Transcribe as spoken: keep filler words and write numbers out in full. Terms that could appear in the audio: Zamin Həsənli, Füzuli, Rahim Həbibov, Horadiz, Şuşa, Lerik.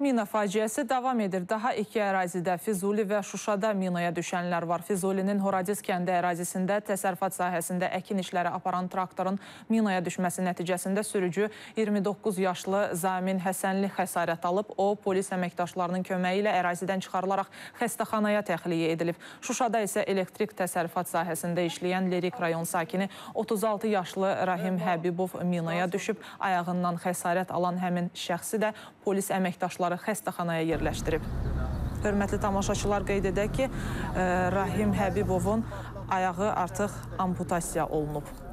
Mina faciəsi davam edir. Daha iki ərazidə, Füzuli və Şuşada minaya düşənlər var. Füzulinin Horadiz kəndi ərazisində təsərrüfat sahəsində əkin işləri aparan traktorun minaya düşməsi nəticəsində sürücü iyirmi doqquz yaşlı Zamin Həsənli xəsarət alıb. O, polis əməkdaşlarının köməyi ilə ərazidən çıxarılaraq xəstəxanaya təxliyə edilib. Şuşada isə elektrik təsərrüfat sahəsində işləyən Lerik rayon sakini otuz altı yaşlı Rahim Həbibov minaya düşüb. Ayağından xəsarət alan həmin şəxsi də polis əməkdaşları xəstəxanaya yerləşdirib. Hörmətli tamaşaçılar, qeyd edək ki, Rahim Həbibovun ayağı artıq amputasiya olunub.